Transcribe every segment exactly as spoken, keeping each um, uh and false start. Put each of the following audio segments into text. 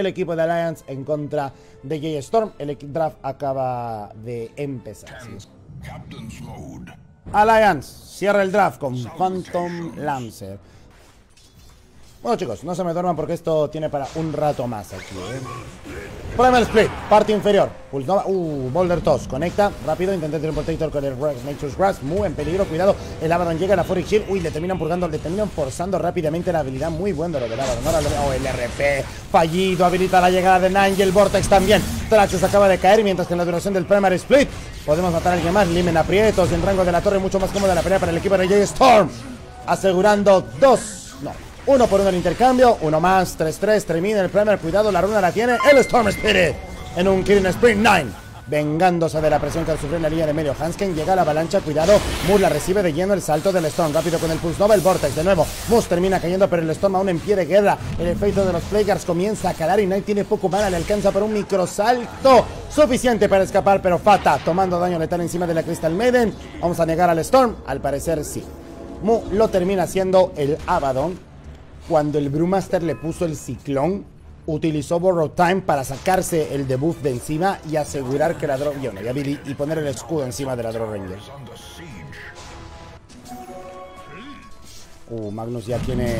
el equipo de Alliance en contra de J.Storm. El draft acaba de empezar. Alliance cierra el draft con Phantom Lancer. Bueno, chicos, no se me duerman porque esto tiene para un rato más aquí, ¿eh? Primal Split, parte inferior. Pulsnova. Uh, Boulder Toss. Conecta. Rápido. Intenta tirar un protector con el Brax, Nature's Grass. Muy en peligro. Cuidado. El Abaddon llega a la Forest Shield. Uy, le terminan purgando. Le terminan forzando rápidamente la habilidad. Muy buen de lo del Abaddon. Ahora oh, el R P. Fallido. Habilita la llegada de Nangel. Vortex también. Traxx acaba de caer. Mientras que en la duración del Primal Split podemos matar a alguien más. Lim en aprietos. En rango de la torre. Mucho más cómoda la pelea para el equipo de J.Storm. Asegurando dos. No. Uno por uno el intercambio, uno más, tres tres, termina el primer, cuidado, la runa la tiene el Storm Spirit en un Killing Spree nueve, vengándose de la presión que sufrió en la línea de medio. Hanskin llega a la avalancha, cuidado, Moose la recibe de lleno, el salto del Storm, rápido con el Pulse Nova, el Vortex de nuevo, Moose termina cayendo, pero el Storm aún en pie de guerra, el efecto de los Plaguears comienza a calar y Knight tiene poco mana, le alcanza para un microsalto, suficiente para escapar, pero Fata, tomando daño letal encima de la Crystal Maiden, vamos a negar al Storm, al parecer sí, Moose lo termina haciendo el Abaddon. Cuando el Brewmaster le puso el ciclón, utilizó Borrow Time para sacarse el debuff de encima y asegurar que la Drow Ranger y poner el escudo encima de la Drow Ranger. Uh, Magnus ya tiene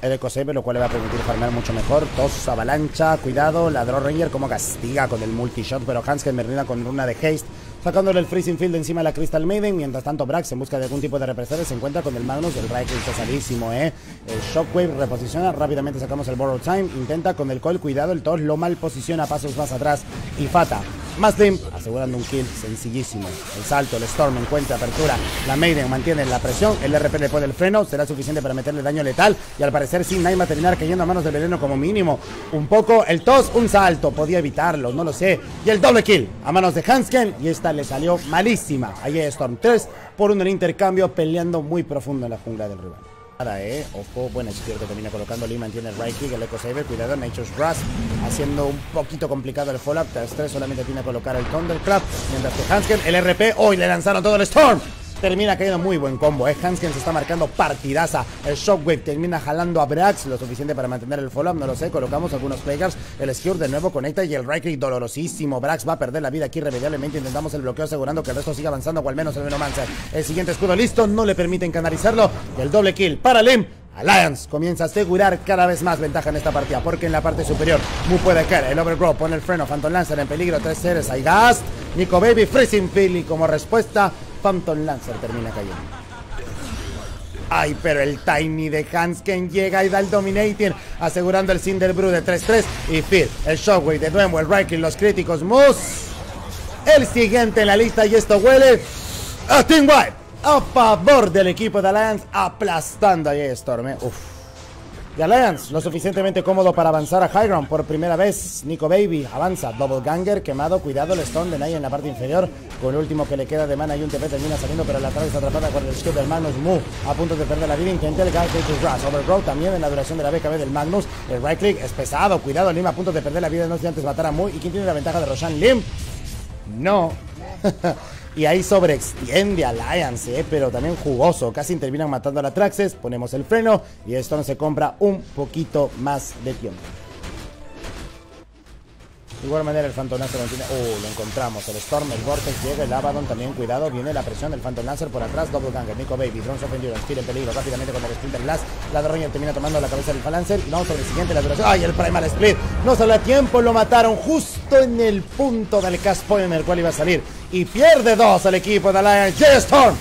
el Eco Save, lo cual le va a permitir farmear mucho mejor. Tos, avalancha, cuidado, la Drow Ranger como castiga con el multishot, pero Hanskin merlina con runa de haste, sacándole el Freezing Field encima de la Crystal Maiden. Mientras tanto, Brax, en busca de algún tipo de represalia, se encuentra con el Magnus. El Raik está salísimo, ¿eh? El Shockwave reposiciona. Rápidamente sacamos el Borrow Time. Intenta con el Coil. Cuidado, el Toss lo mal posiciona pasos más atrás. Y Fata. Más Lim, asegurando un kill sencillísimo. El salto, el Storm encuentra apertura. La Maiden mantiene la presión. El R P le pone el freno. Será suficiente para meterle daño letal. Y al parecer, sin Naima terminar cayendo a manos de Veleno como mínimo. Un poco. El Toss, un salto. Podía evitarlo, no lo sé. Y el doble kill a manos de Hanskin. Y esta le salió malísima. Ahí es Storm tres por uno en intercambio, peleando muy profundo en la jungla del rival. Nada, eh. Ojo, buena izquierda que termina colocando. Lee mantiene el right kick, el Eco Saber. Cuidado, Nature's Grass haciendo un poquito complicado el follow-up. Tras tres solamente tiene que colocar el Thunderclap. Mientras que Hanskin, el R P. Hoy oh, le lanzaron todo el Storm. Termina cayendo muy buen combo, ¿eh? Hanskin se está marcando partidaza. El Shockwave termina jalando a Brax, lo suficiente para mantener el follow-up, no lo sé. Colocamos algunos Plaguears. El Skewer de nuevo conecta y el right click dolorosísimo. Brax va a perder la vida aquí irremediablemente. Intentamos el bloqueo asegurando que el resto siga avanzando, o al menos el Venomancer. El siguiente escudo listo, no le permiten canalizarlo. Y el doble kill para Lim. Alliance comienza a asegurar cada vez más ventaja en esta partida, porque en la parte superior Mu puede caer, el Overgrowth pone el freno, Phantom Lancer en peligro, tres seres, hay gas, Nico Baby, Freezing Field y como respuesta Phantom Lancer termina cayendo. Ay, pero el Tiny de Hanskin llega y da el Dominating, asegurando el Cinderbrew de tres tres y Fear, el Shockwave de nuevo, el Raikid, los críticos, Moose, el siguiente en la lista y esto huele a Team White. A favor del equipo de Alliance, aplastando a J.Storm, ¿eh? Uf. Y Alliance, lo suficientemente cómodo para avanzar a High Ground por primera vez. Nico Baby avanza, Double Ganger, quemado, cuidado, el Stone de Naya en la parte inferior. Con el último que le queda de mana y un T P termina saliendo, pero la tarde está atrapada con el escudo del Magnus. Mu a punto de perder la vida, intenta el Gas Nature's Grass. Overgrowth también en la duración de la B K B del Magnus. El Right Click es pesado, cuidado, Lim a punto de perder la vida, no sé antes matar a Mu. ¿Y quién tiene la ventaja de Roshan? Lim. No. Y ahí sobreextiende Alliance, eh, pero también jugoso. Casi terminan matando a la Traxx. Ponemos el freno y esto nos se compra un poquito más de tiempo. De igual manera el Phantom Lancer mantiene... Uh, lo encontramos. El Storm, el Vortex llega, el Abaddon también, cuidado. Viene la presión del Phantom Lancer por atrás. Double Ganger, Nico Baby, Drones ofendido, Steel en peligro. Rápidamente como que Splinter Blast. La Drow Ranger termina tomando la cabeza del Phalancer. Y vamos sobre el siguiente, la duración. ¡Ay, el Primal Split! No salió a tiempo, lo mataron justo en el punto del cast point en el cual iba a salir. Y pierde dos al equipo de Alliance. J.Storm,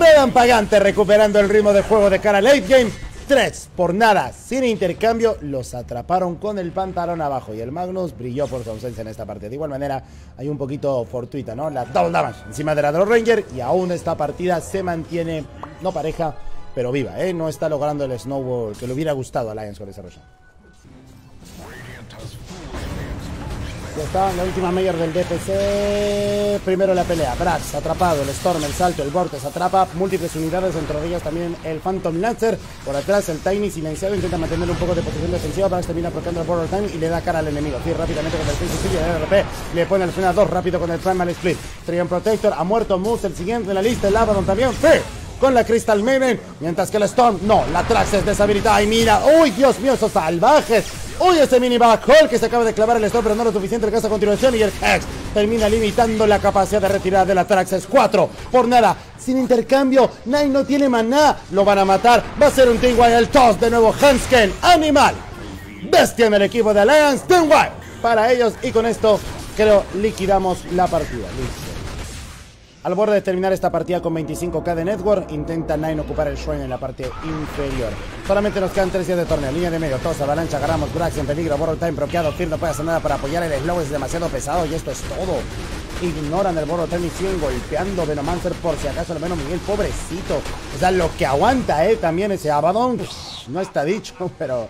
relampagante, recuperando el ritmo de juego de cara al late game. Tres por nada, sin intercambio, los atraparon con el pantalón abajo y el Magnus brilló por su ausencia en esta partida. De igual manera, hay un poquito fortuita, ¿no? La double damage encima de la Drow Ranger y aún esta partida se mantiene, no pareja, pero viva, ¿eh? No está logrando el snowball que le hubiera gustado a Alliance con desarrollo. Ya está, la última mayor del D P C. Primero la pelea, Brax atrapado, el Storm, el salto, el Vortex atrapa múltiples unidades, entre ellas también el Phantom Lancer. Por atrás el Tiny silenciado, intenta mantener un poco de posición defensiva. Brax termina bloqueando el Borrow Time y le da cara al enemigo. Sí, rápidamente con el Freezing Field, el R P le pone el freno a dos, rápido con el Primal Split. Trion Protector, ha muerto Moose, el siguiente en la lista, el Abaddon también, ¡sí! Con la Crystal Maiden, mientras que el Storm, no, la Traxx es deshabilitada. Y mira, uy, Dios mío, esos salvajes. Uy, este mini backhole que se acaba de clavar el stop, pero no lo suficiente, el caso a continuación. Y el Hex termina limitando la capacidad de retirada de la Traxx. Es cuatro por nada, sin intercambio. Nine no tiene maná, lo van a matar. Va a ser un Team White el toss. De nuevo Hanskin, animal, bestia en el equipo de Alliance. Team White para ellos. Y con esto creo liquidamos la partida. Listo. Al borde de terminar esta partida con veinticinco k de network, intenta Nine ocupar el shrine en la parte inferior. Solamente nos quedan tres días de torneo. Línea de medio, todos avalancha, agarramos Brax en peligro, Borrow Time bloqueado, Fear no puede hacer nada para apoyar, el slow es demasiado pesado y esto es todo. Ignoran el Borrow Time y siguen golpeando Venomancer por si acaso, al menos Miguel, pobrecito. O sea, lo que aguanta, eh, también ese Abaddon, pues, no está dicho, pero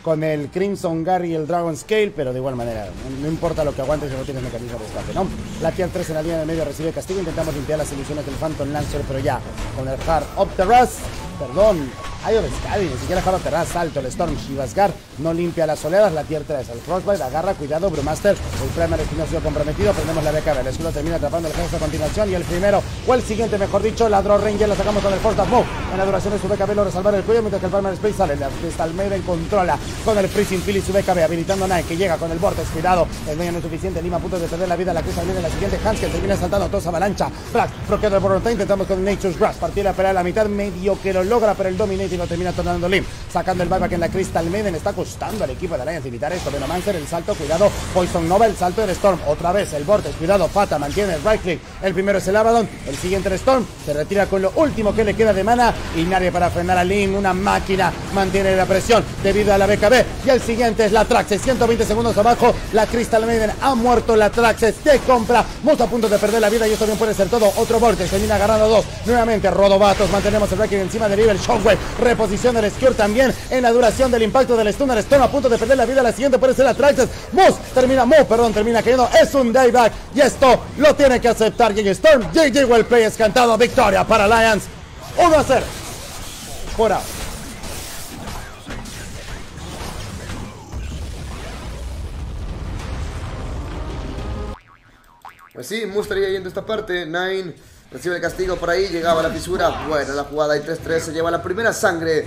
con el Crimson Gary y el Dragon Scale, pero de igual manera, no importa lo que aguantes si no tienes mecanismo de escape, ¿no? La Tier tres en la línea de medio recibe castigo, intentamos limpiar las ilusiones del Phantom Lancer, pero ya, con el Hard of the Rust, perdón, Eye of Sky, ni siquiera Hard of the Rust, salto, el Storm Shivasgar no limpia las oleadas, la Tier tres, el Frostbite, agarra, cuidado, Brewmaster, el Primer Split no ha sido comprometido, prendemos la B K B, el escudo termina atrapando el gesto a continuación, y el primero, o el siguiente, mejor dicho, la Drow Ranger la sacamos con el Force of Move, en la duración de su B K B lo resalvar el cuello, mientras que el Primer Split sale, la Crystal Maiden controla con el Freezing Field y su B K B, habilitando a Nine, que llega con el Vortex, cuidado, el medio no es suficiente, Lima a punto de perder la vida, la Crystal Maiden, la siguiente Hanskin termina saltando, dos avalancha, Brax, bloqueado el Borrow Time, intentamos con Nature's Grass, partir la pelea a la mitad, medio que lo logra, pero el Dominate y lo termina tornando Lim, sacando el buyback en la Crystal Maiden, está costando al equipo de Alliance evitar esto, Venomancer, el salto, cuidado, Poison Nova, el salto del Storm, otra vez el Vortex, cuidado, Fata, mantiene el right click, el primero es el Abaddon, el siguiente el Storm, se retira con lo último que le queda de mana, y nadie para frenar a Lim, una máquina, mantiene la presión debido a la B K B, y el siguiente es la Traxx, ciento veinte segundos abajo, la Crystal Maiden ha muerto, la Traxx te compra, Moose a punto de perder la vida, y esto bien puede ser todo, otro Vortex, termina agarrando dos, nuevamente Rodobatos, mantenemos el right click encima de el Shockwave, reposiciona el Skewer también en la duración del impacto del Stunner Storm a punto de perder la vida, la siguiente puede ser la Traxx. Moose termina, Moose, perdón, termina cayendo, es un dieback y esto lo tiene que aceptar J.Storm. G G, well play, es cantado, victoria para Alliance, uno a cero por ahora. Pues sí, Moose estaría yendo esta parte, Nine recibe el castigo por ahí, llegaba la fisura. Buena la jugada y tres tres se lleva la primera sangre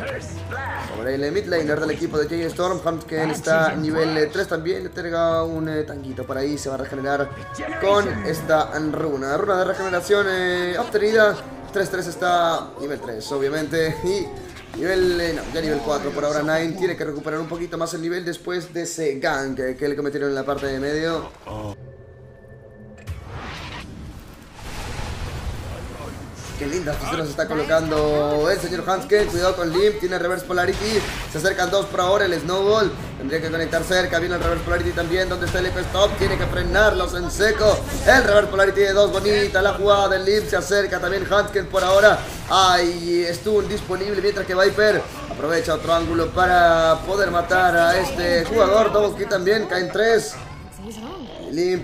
sobre el mid laner del equipo de J.Storm. Hanskin está nivel tres también, le entrega un eh, tanguito por ahí, se va a regenerar con esta runa. Runa de regeneración eh, obtenida, tres tres está nivel tres obviamente y nivel, eh, no, ya nivel cuatro por ahora. Nine tiene que recuperar un poquito más el nivel después de ese gank que, que le cometieron en la parte de medio. Qué lindas fisuras está colocando el señor Hanskin. Cuidado con Lim, tiene Reverse Polarity. Se acercan dos por ahora, el Snowball tendría que conectar cerca, viene el Reverse Polarity también. ¿Dónde está el Eco Stop? Tiene que frenarlos en seco. El Reverse Polarity de dos, bonita la jugada del Lim. Se acerca también Hanskin por ahora. Ay, Stun disponible mientras que Viper aprovecha otro ángulo para poder matar a este jugador. Double kill también, caen tres. Lim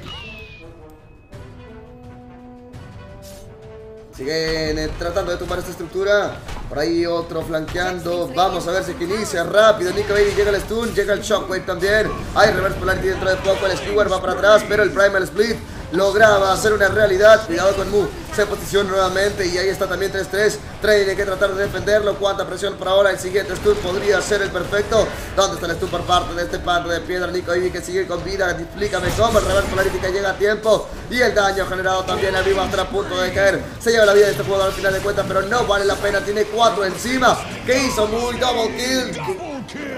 siguen eh, tratando de tumbar esta estructura. Por ahí otro flanqueando. Vamos a ver si que inicia rápido. Nico Baby llega el stun, llega el Shockwave también. Hay Reverse Polarity dentro de poco. El Skewer va para atrás, pero el Primal Split lograba hacer una realidad. Cuidado con Mu, se posiciona nuevamente y ahí está también tres tres. Tiene que tratar de defenderlo. Cuánta presión por ahora. El siguiente stun podría ser el perfecto. ¿Dónde está el stun por parte de este par de piedra? Nico Baby que sigue con vida. Explícame cómo. El Reverse Polarity que llega a tiempo y el daño generado también a vivo hasta a punto de caer. Se lleva la vida de este jugador al final de cuentas, pero no vale la pena. Tiene cuatro encima. ¿Qué hizo Mu? Double kill.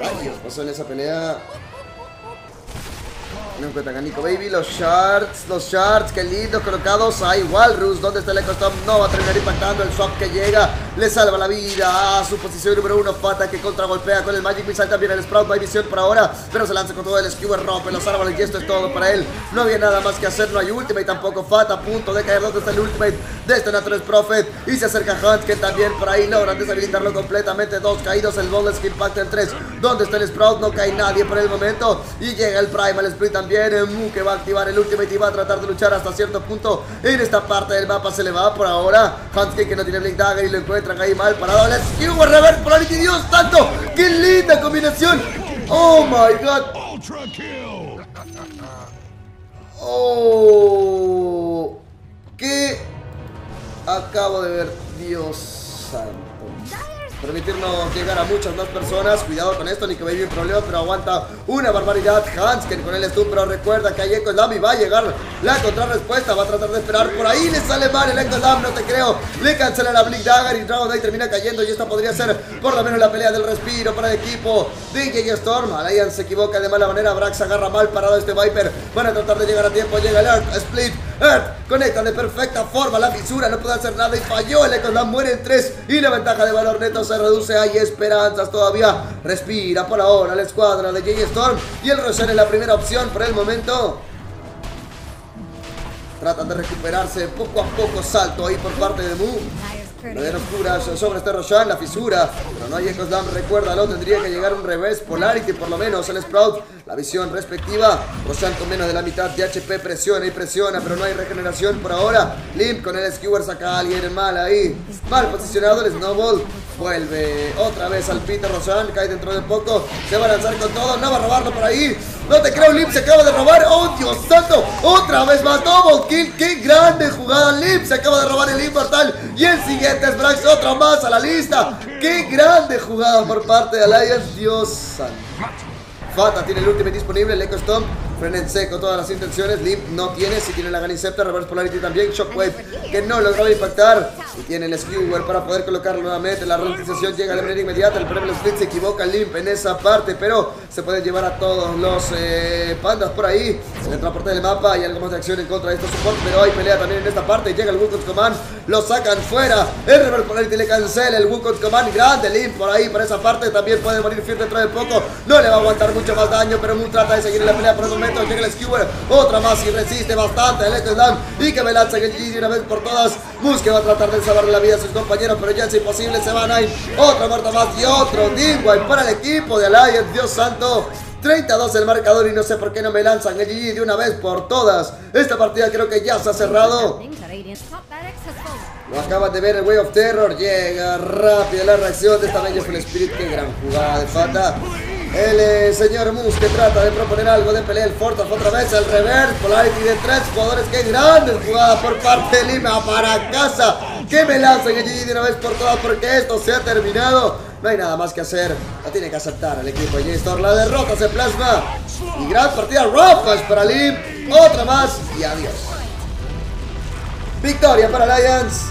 Ay, pasó en esa pelea. No encuentran a Nico Baby, los shards, los shards, qué lindos colocados. Hay Walrus, ¿dónde está el Eco Stop? No va a terminar impactando, el swap que llega le salva la vida a su posición número uno. Fata que contragolpea con el Magic Missile, también el Sprout, no hay visión por ahora, pero se lanza con todo el Skewer, rompe los árboles y esto es todo para él. No había nada más que hacer, no hay Ultimate tampoco. Fata a punto de caer, ¿dónde está el Ultimate de este Nature's Prophet? Y se acerca Hunt, que también por ahí logran deshabilitarlo completamente. Dos caídos, el Bolas que impacta en tres. ¿Dónde está el Sprout? No cae nadie por el momento y llega el Primal Split también. Viene Mu que va a activar el Ultimate y va a tratar de luchar hasta cierto punto en esta parte del mapa. Se le va por ahora Hanskin que no tiene Blink Dagger y lo encuentran ahí mal parado. El Skewer, Reverse Polarity, Dios santo, qué linda combinación. Oh my god. Oh, qué acabo de ver, Dios santo. permitirnos llegar a muchas más personas. Cuidado con esto, Nico Baby, un problema, pero aguanta una barbaridad. Hanskin con el Stun, pero recuerda que hay Echo Slam y va a llegar la contrarrespuesta. Va a tratar de esperar, por ahí le sale mal el Echo Slam, no te creo. Le cancela la Blink Dagger y Dragon Day termina cayendo. Y esta podría ser por lo menos la pelea del respiro para el equipo de J.Storm. Alliance se equivoca de mala manera, Brax agarra mal parado este Viper. Van a tratar de llegar a tiempo, llega el Earth Split. Earth conecta de perfecta forma la fisura, no puede hacer nada y falló. El Echo Slam muere en tres y la ventaja de valor neto se reduce. Hay esperanzas todavía, respira por ahora la escuadra de J.Storm y el Roshan es la primera opción por el momento. Tratan de recuperarse poco a poco, salto ahí por parte de Mu. No hay oscuras sobre este Roshan, la fisura, pero no hay Echo Slam, recuérdalo, tendría que llegar un Reverse Polarity por lo menos, el Sprout, la visión respectiva. Roshan con menos de la mitad de H P, presiona y presiona, pero no hay regeneración por ahora. Lim con el Skewer saca a alguien mal ahí, mal posicionado el Snowball, vuelve otra vez al Peter Roshan, cae dentro de poco, se va a lanzar con todo, no va a robarlo por ahí. No te creo, Lim se acaba de robar, oh Dios santo, otra vez más, double kill, qué grande jugada. Lim se acaba de robar el inmortal y el siguiente es Brax, otro más a la lista. Qué grande jugada por parte de Alliance, Dios santo. Fata tiene el ultimate disponible, el Echo Stomp, frena en seco todas las intenciones. Lim no tiene, si tiene la Ganicepta, Reverse Polarity también, Shockwave que no logró impactar, y tiene el Skewer para poder colocarlo nuevamente. La ralentización llega de manera inmediata, el Primal Split se equivoca Lim en esa parte, pero se pueden llevar a todos los eh, pandas por ahí. En el transporte del mapa hay algo más de acción en contra de estos soportes, pero hay pelea también en esta parte, llega el Wukong Command, lo sacan fuera, el Reverse Polarity le cancela el Wukong Command, grande Lim por ahí, por esa parte, también puede morir Fear dentro de poco, no le va a aguantar mucho más daño, pero Moon trata de seguir en la pelea por el momento. Llega el Skewer, otra más y resiste bastante el Echo Slam y que me lanza el G G una vez por todas. Moose que va a tratar de salvarle la vida a sus compañeros, pero ya es imposible, se van ahí. Otra muerta más y otro Dingway para el equipo de Alliance, Dios santo. treinta a dos el marcador y no sé por qué no me lanzan el G G de una vez por todas. Esta partida creo que ya se ha cerrado. Lo acaban de ver, el Wave of Terror llega rápido la reacción de esta bella Full Spirit, qué gran jugada de Fata. El eh, señor Moose que trata de proponer algo de pelea, el Vortex otra vez, el Reverse Polarity de tres jugadores, qué grande jugada por parte de Lima para casa, que me lancen el G G de una vez por todas porque esto se ha terminado, no hay nada más que hacer, la tiene que aceptar el equipo de J.Storm, la derrota se plasma y gran partida, Rampage para Lim, otra más y adiós, victoria para Alliance.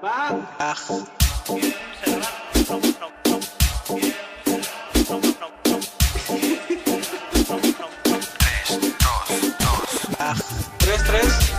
Bye. tres, dos, dos, tres, tres.